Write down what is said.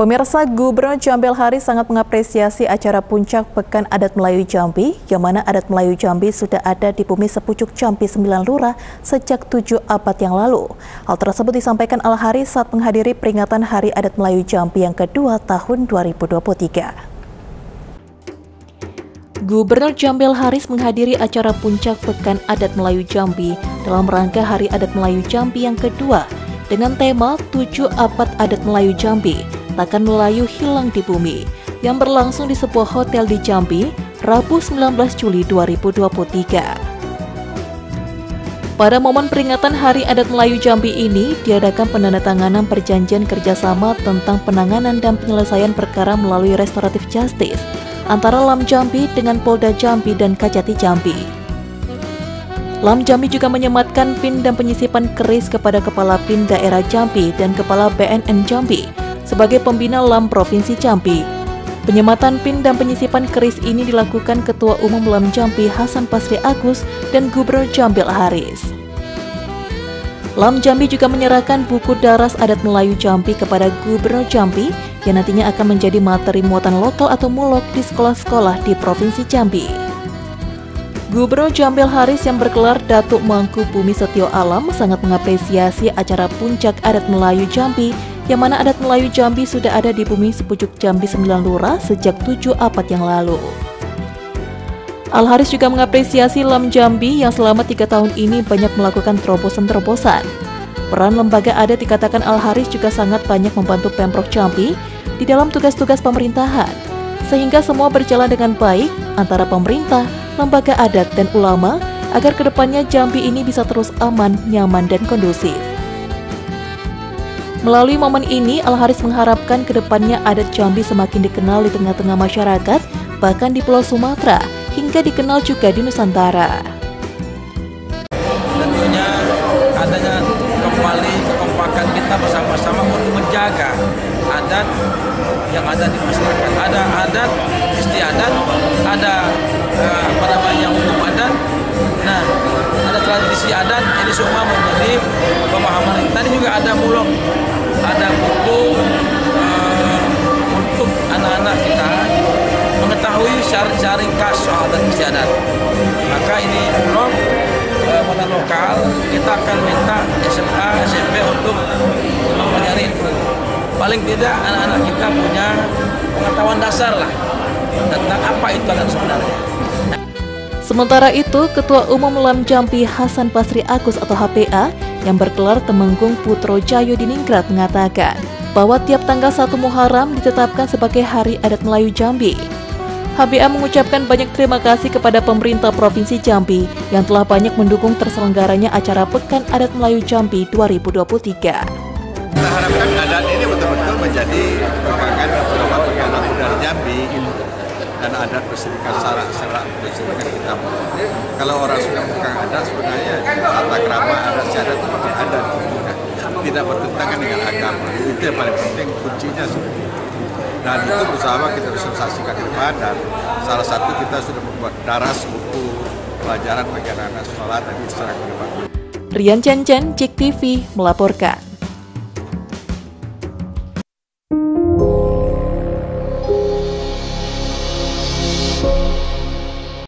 Pemirsa, Gubernur Jambi Al Haris sangat mengapresiasi acara puncak Pekan Adat Melayu Jambi, yang mana adat Melayu Jambi sudah ada di bumi sepucuk Jambi 9 lurah sejak 7 abad yang lalu. Hal tersebut disampaikan Al Haris saat menghadiri peringatan Hari Adat Melayu Jambi yang kedua tahun 2023. Gubernur Jambi Al Haris menghadiri acara puncak Pekan Adat Melayu Jambi dalam rangka Hari Adat Melayu Jambi yang kedua dengan tema 7 Abad Adat Melayu Jambi, Takkan Melayu Hilang di Bumi, yang berlangsung di sebuah hotel di Jambi, Rabu 19 Juli 2023. Pada momen peringatan Hari Adat Melayu Jambi ini, diadakan penandatanganan perjanjian kerjasama tentang penanganan dan penyelesaian perkara melalui restoratif justice antara Lam Jambi dengan Polda Jambi dan Kajati Jambi. Lam Jambi juga menyematkan PIN dan penyisipan keris kepada Kepala PIN Daerah Jambi dan Kepala BNN Jambi sebagai pembina Lam Provinsi Jambi. Penyematan PIN dan penyisipan keris ini dilakukan Ketua Umum Lam Jambi Hasan Basri Agus dan Gubernur Jambi Al Haris. Lam Jambi juga menyerahkan buku daras adat Melayu Jambi kepada Gubernur Jambi yang nantinya akan menjadi materi muatan lokal atau mulok di sekolah-sekolah di Provinsi Jambi. Gubernur Jambi Al Haris yang bergelar Datuk Mangku Bumi Setio Alam sangat mengapresiasi acara puncak adat Melayu Jambi, yang mana adat Melayu Jambi sudah ada di bumi sepucuk Jambi 9 lurah sejak 7 abad yang lalu. Al Haris juga mengapresiasi Lam Jambi yang selama 3 tahun ini banyak melakukan terobosan-terobosan. Peran lembaga adat dikatakan Al Haris juga sangat banyak membantu Pemprov Jambi di dalam tugas-tugas pemerintahan, sehingga semua berjalan dengan baik antara pemerintah, lembaga adat, dan ulama agar kedepannya Jambi ini bisa terus aman, nyaman, dan kondusif. Melalui momen ini, Al Haris mengharapkan kedepannya adat Jambi semakin dikenal di tengah-tengah masyarakat, bahkan di Pulau Sumatera, hingga dikenal juga di Nusantara. Tentunya adanya kembali kekompakan kita bersama-sama untuk menjaga adat yang ada di masyarakat. Ada adat istiadat, ada yang umum adat. Nah, ada tradisi adat, ini semua menjadi pemahaman. Tadi juga ada bulog, ada buku untuk anak-anak kita mengetahui cari-cari khas soal adat istiadat. Maka ini bulog lokal, kita akan minta SMA, SMP untuk mempelajari itu. Paling tidak anak-anak kita punya pengetahuan dasar lah tentang apa itu adat sebenarnya. Sementara itu, Ketua Umum Lam Jambi Hasan Basri Agus atau HBA yang bergelar Temenggung Putro Jaya di Ningrat mengatakan bahwa tiap tanggal 1 Muharram ditetapkan sebagai Hari Adat Melayu Jambi. HBA mengucapkan banyak terima kasih kepada pemerintah Provinsi Jambi yang telah banyak mendukung terselenggaranya acara Pekan Adat Melayu Jambi 2023. Kita harapkan adat ini betul-betul menjadi merupakan perkembangan budaya Jambi dan adat berserikat secara berserikat kita. Kalau orang suka pegang adat, sebenarnya tata krama adat secara itu memang ada, tidak bertentangan dengan agama. Itu yang paling penting, kuncinya seperti itu. Dan itu bersama kita realisasikan ke depan, dan salah satu kita sudah membuat daras buku pelajaran bagi anak-anak sekolah tadi secara ke depan. Rian Cencen Cik TV melaporkan.